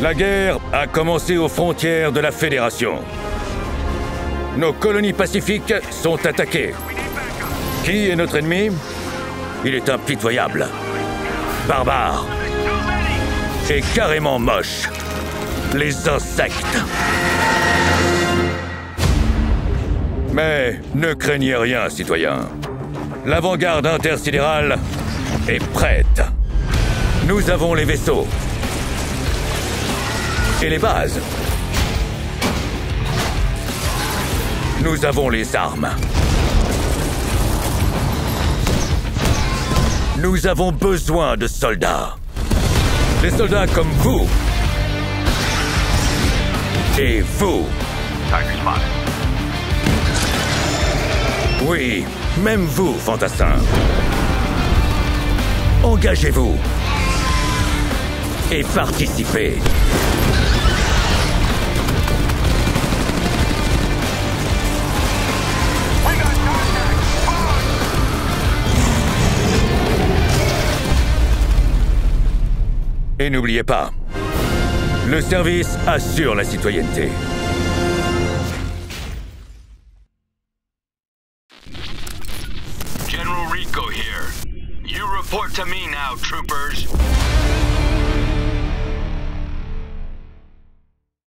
La guerre a commencé aux frontières de la Fédération. Nos colonies pacifiques sont attaquées. Qui est notre ennemi? Il est impitoyable, barbare et carrément moche. Les insectes. Mais ne craignez rien, citoyens. L'avant-garde intersidérale est prête. Nous avons les vaisseaux et les bases. Nous avons les armes. Nous avons besoin de soldats. Des soldats comme vous. Et vous. Oui, même vous, fantassins. Engagez-vous. Et participez. Et n'oubliez pas, le service assure la citoyenneté. General Rico here. You report to me now, troopers.